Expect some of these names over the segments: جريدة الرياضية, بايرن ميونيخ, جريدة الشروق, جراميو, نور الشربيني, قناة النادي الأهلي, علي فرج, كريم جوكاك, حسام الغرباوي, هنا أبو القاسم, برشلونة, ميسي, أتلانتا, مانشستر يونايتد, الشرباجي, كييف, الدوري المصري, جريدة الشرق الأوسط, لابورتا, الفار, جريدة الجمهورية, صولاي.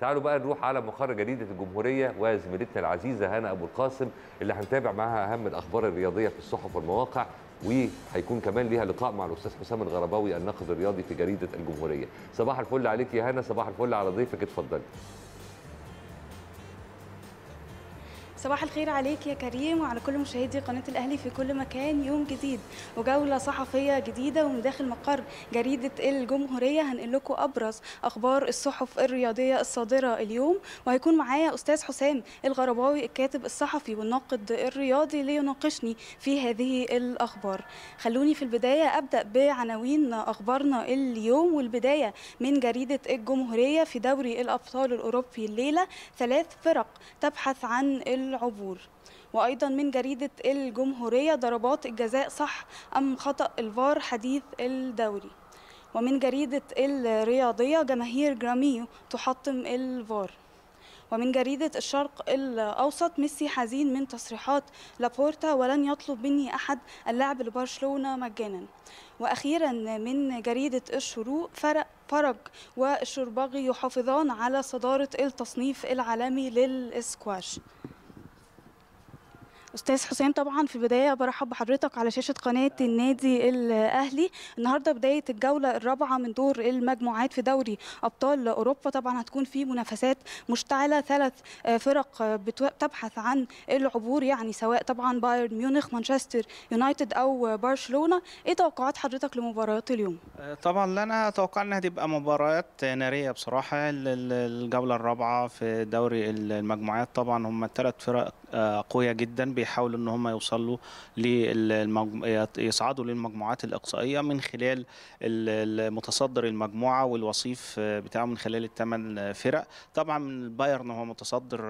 تعالوا بقى نروح على مقر جريدة الجمهورية وزميلتنا العزيزة هنا أبو القاسم اللي هنتابع معاها أهم الأخبار الرياضية في الصحف والمواقع، وهيكون كمان ليها لقاء مع الأستاذ حسام الغرباوي الناقد الرياضي في جريدة الجمهورية. صباح الفل عليك يا هنا، صباح الفل على ضيفك، اتفضلي. صباح الخير عليك يا كريم وعلى كل مشاهدي قناة الأهلي في كل مكان. يوم جديد وجولة صحفية جديدة، ومن داخل مقر جريدة الجمهورية هنقل لكم أبرز أخبار الصحف الرياضية الصادرة اليوم، وهيكون معايا أستاذ حسام الغرباوي الكاتب الصحفي والناقد الرياضي ليناقشني في هذه الأخبار. خلوني في البداية أبدأ بعناوين أخبارنا اليوم، والبداية من جريدة الجمهورية في دوري الأبطال الأوروبي الليلة، 3 فرق تبحث عن العبور. وأيضا من جريدة الجمهورية، ضربات الجزاء صح أم خطأ الفار، حديث الدوري. ومن جريدة الرياضية، جماهير جراميو تحطم الفار. ومن جريدة الشرق الأوسط، ميسي حزين من تصريحات لابورتا ولن يطلب مني أحد اللعب لبرشلونة مجانا. وأخيرا من جريدة الشروق، فرق فرج والشرباجي يحافظان على صدارة التصنيف العالمي للإسكواش. أستاذ حسام، طبعا في البداية برحب بحضرتك على شاشة قناة النادي الأهلي. النهاردة بداية الجولة الرابعة من دور المجموعات في دوري أبطال أوروبا، طبعا هتكون في منافسات مشتعلة، 3 فرق بتبحث عن العبور، يعني سواء طبعا بايرن ميونيخ، مانشستر يونايتد أو برشلونة. إيه توقعات حضرتك لمباريات اليوم؟ طبعا أنا أتوقع إنها هتبقى مباريات نارية بصراحة. الجولة الرابعة في دوري المجموعات، طبعا هم 3 فرق قوية جدا بيحاولوا ان هم يوصلوا يصعدوا للمجموعات الاقصائيه من خلال متصدر المجموعه والوصيف بتاعه من خلال ال8 فرق. طبعا البايرن هو متصدر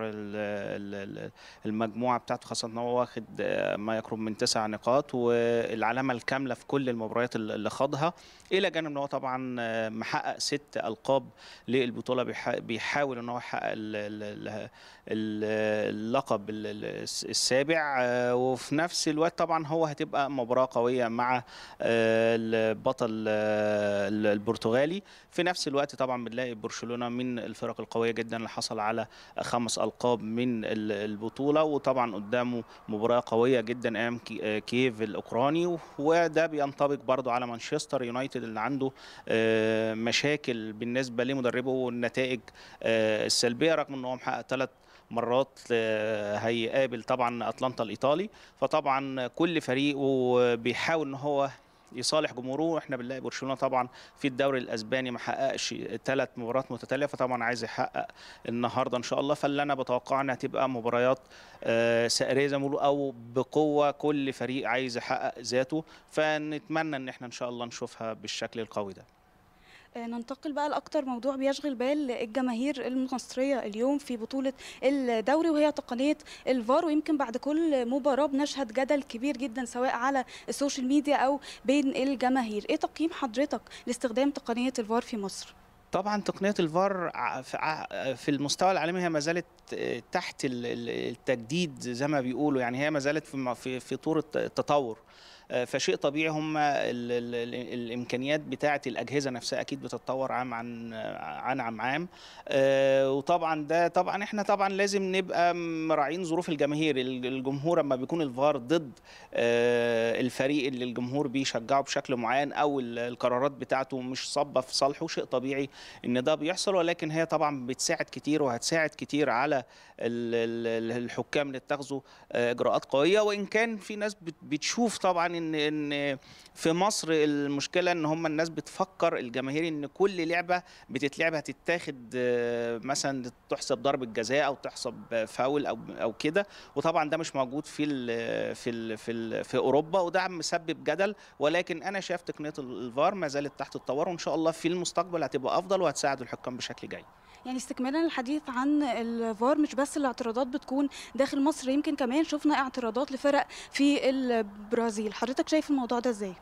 المجموعه بتاعته، خاصه ان هو واخد ما يقرب من 9 نقاط والعلامه الكامله في كل المباريات اللي خاضها، الى جانب ان هو طبعا محقق 6 ألقاب للبطوله، بيحاول ان هو يحقق اللقب السابع. وفي نفس الوقت طبعا هو هتبقى مباراه قويه مع البطل البرتغالي. في نفس الوقت طبعا بنلاقي برشلونه من الفرق القويه جدا اللي حصل على 5 ألقاب من البطوله، وطبعا قدامه مباراه قويه جدا امام كييف الاوكراني، وده بينطبق برضو على مانشستر يونايتد اللي عنده مشاكل بالنسبه لمدربه والنتائج السلبيه، رغم ان هو محقق 3 مرات هيقابل طبعا أتلانتا الإيطالي. فطبعا كل فريق بيحاول ان هو يصالح جمهوره. احنا بنلاقي برشلونه طبعا في الدوري الاسباني ما حققش 3 مباريات متتاليه، فطبعا عايز يحقق النهارده ان شاء الله. فاللي انا بتوقع انها هتبقى مباريات سائريه زي ما بيقولوا، او بقوه كل فريق عايز يحقق ذاته، فنتمنى ان احنا ان شاء الله نشوفها بالشكل القوي ده. ننتقل بقى لأكتر موضوع بيشغل بال الجماهير المصرية اليوم في بطولة الدوري، وهي تقنية الفار. ويمكن بعد كل مباراة بنشهد جدل كبير جدا سواء على السوشيال ميديا أو بين الجماهير. إيه تقييم حضرتك لاستخدام تقنية الفار في مصر؟ طبعا تقنيه الفار في المستوى العالمي هي ما زالت تحت التجديد زي ما بيقولوا، يعني هي ما زالت في طور التطور، فشيء طبيعي هم الامكانيات بتاعه الاجهزه نفسها اكيد بتتطور عام عن عام. وطبعا ده طبعا احنا طبعا لازم نبقى مراعين ظروف الجماهير. الجمهور اما بيكون الفار ضد الفريق اللي الجمهور بيشجعه بشكل معين او القرارات بتاعته مش صابه في صالحه، شيء طبيعي ان ده بيحصل، ولكن هي طبعا بتساعد كتير وهتساعد كتير على الحكام اللي اتخذوا اجراءات قويه. وان كان في ناس بتشوف طبعا ان في مصر المشكله ان هم الناس بتفكر الجماهير ان كل لعبه بتتلعب هتتاخد مثلا تحسب ضربه جزاء او تحسب فاول او كده، وطبعا ده مش موجود في اوروبا، وده مسبب جدل. ولكن انا شايف تقنيه الفار ما زالت تحت التطور، وان شاء الله في المستقبل هتبقى افضل وهتساعد الحكام بشكل جيد. يعني استكمالا الحديث عن الفار، مش بس الاعتراضات بتكون داخل مصر، يمكن كمان شفنا اعتراضات لفرق في البرازيل. حضرتك شايف الموضوع ده ازاي؟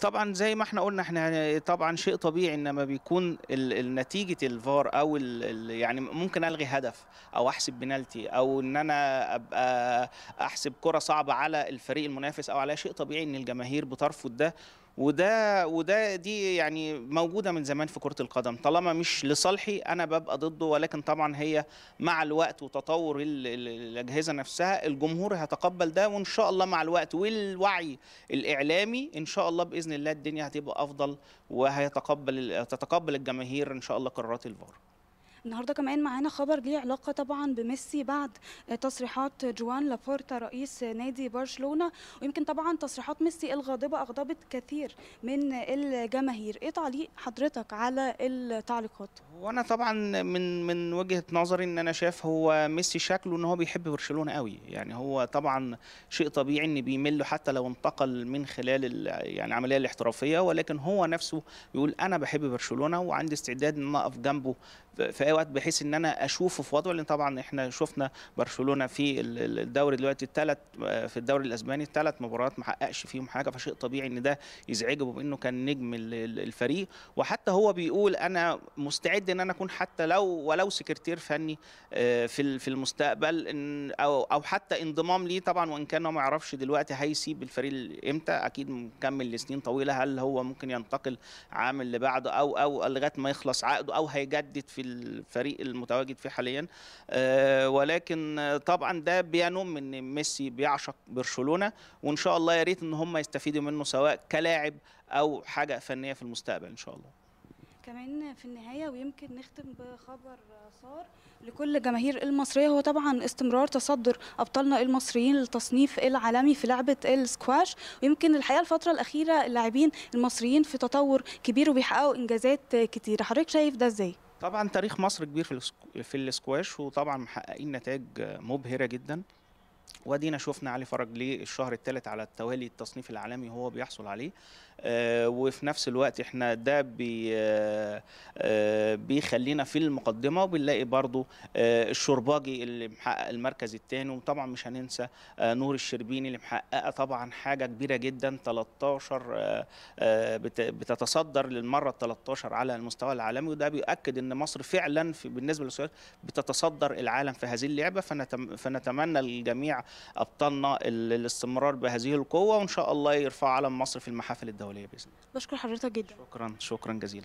طبعا زي ما احنا قلنا، احنا طبعا شيء طبيعي انما بيكون نتيجه الفار او يعني ممكن الغي هدف او احسب بنالتي او ان انا ابقى احسب كره صعبه على الفريق المنافس او على شيء طبيعي ان الجماهير بترفض ده وده دي يعني موجوده من زمان في كره القدم، طالما مش لصالحي انا ببقى ضده. ولكن طبعا هي مع الوقت وتطور الاجهزه نفسها الجمهور هيتقبل ده، وان شاء الله مع الوقت والوعي الاعلامي ان شاء الله باذن الله الدنيا هتبقى افضل، وهتتقبل الجماهير ان شاء الله قرارات الفار. النهارده كمان معانا خبر ليه علاقه طبعا بميسي بعد تصريحات جوان لابورتا رئيس نادي برشلونه، ويمكن طبعا تصريحات ميسي الغاضبه اغضبت كثير من الجماهير. ايه تعليق حضرتك على التعليقات؟ وانا طبعا من وجهه نظري ان انا شايف هو ميسي شكله ان هو بيحب برشلونه قوي، يعني هو طبعا شيء طبيعي ان بيمله حتى لو انتقل من خلال يعني العمليه الاحترافيه، ولكن هو نفسه بيقول انا بحب برشلونه وعندي استعداد ان اقف جنبه في اي وقت بحيث ان انا اشوفه في وضعه. لان طبعا احنا شفنا برشلونه في الدوري دلوقتي في الدوري الاسباني 3 مباريات ما حققش فيهم حاجه، فشيء طبيعي ان ده يزعجه بما انه كان نجم الفريق. وحتى هو بيقول انا مستعد ان انا اكون حتى ولو سكرتير فني في المستقبل، او حتى انضمام ليه. طبعا وان كان ما يعرفش دلوقتي هيسيب الفريق امتى، اكيد مكمل لسنين طويله، هل هو ممكن ينتقل عام اللي بعده او لغايه ما يخلص عقده، او هيجدد في الفريق المتواجد فيه حاليا. ولكن طبعا ده بينم ان ميسي بيعشق برشلونه، وان شاء الله يا ريت ان هم يستفيدوا منه سواء كلاعب او حاجه فنيه في المستقبل ان شاء الله. كمان في النهايه ويمكن نختم بخبر صار لكل جماهير المصريه، هو طبعا استمرار تصدر ابطالنا المصريين للتصنيف العالمي في لعبه السكواش. ويمكن الحقيقه الفتره الاخيره اللاعبين المصريين في تطور كبير وبيحققوا انجازات كتير، حضرتك شايف ده ازاي؟ طبعا تاريخ مصر كبير في الاسكواش، وطبعا محققين نتائج مبهره جدا، وادينا شفنا علي فرج ليه الشهر الثالث على التوالي التصنيف العالمي هو بيحصل عليه. وفي نفس الوقت احنا ده بيخلينا في المقدمه، وبنلاقي برضو الشرباجي اللي محقق المركز الثاني، وطبعا مش هننسى نور الشربيني اللي محققه طبعا حاجه كبيره جدا، 13 بتتصدر للمره 13 على المستوى العالمي، وده بيؤكد ان مصر فعلا بالنسبه للسؤال بتتصدر العالم في هذه اللعبه. فنتمنى الجميع أبطالنا الاستمرار بهذه القوة، وإن شاء الله يرفع علم مصر في المحافل الدولية بإذن الله. بشكر حضرتك جدا. شكرا جزيلا.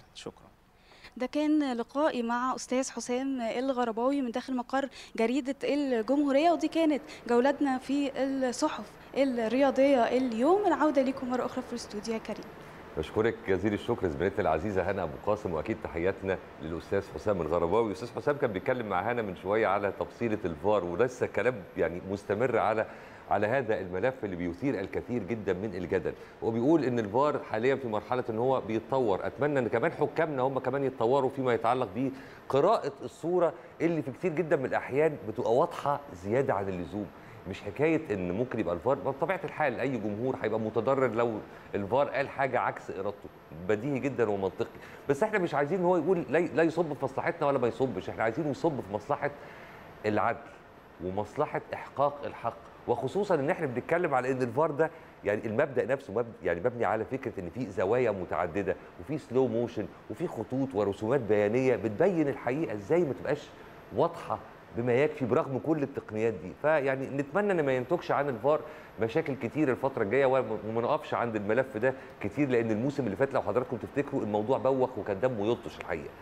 ده كان لقائي مع أستاذ حسام الغرباوي من داخل مقر جريدة الجمهورية، ودي كانت جولتنا في الصحف الرياضية اليوم. العودة لكم مرة أخرى في الاستوديو يا كريم. بشكرك جزيل الشكر زميلتنا العزيزه هنا ابو القاسم، واكيد تحياتنا للاستاذ حسام الغرباوي. الاستاذ حسام كان بيتكلم مع هنا من شويه على تفصيله الفار، ولسه كلام يعني مستمر على هذا الملف اللي بيثير الكثير جدا من الجدل، وبيقول ان الفار حاليا في مرحله ان هو بيتطور. اتمنى ان كمان حكامنا هم كمان يتطوروا فيما يتعلق بقراءه الصوره اللي في كثير جدا من الاحيان بتبقى واضحه زياده عن اللزوم. مش حكايه ان ممكن يبقى الفار بطبيعه الحال اي جمهور هيبقى متضرر لو الفار قال حاجه عكس ارادته، بديهي جدا ومنطقي، بس احنا مش عايزين ان هو يقول لا يصب في مصلحتنا ولا ما يصبش، احنا عايزينه يصب في مصلحه العدل ومصلحه احقاق الحق، وخصوصا ان احنا بنتكلم على ان الفار ده يعني المبدا نفسه يعني مبني على فكره ان في زوايا متعدده وفي سلو موشن وفي خطوط ورسومات بيانيه بتبين الحقيقه ازاي ما تبقاش واضحه بما يكفي برغم كل التقنيات دي. فيعني نتمنى ان ما ينتجش عن الفار مشاكل كتير الفتره الجايه، وما نقفش عند الملف ده كتير، لان الموسم اللي فات لو حضراتكم تفتكروا الموضوع بوخ وكان دمه يلطش الحقيقه.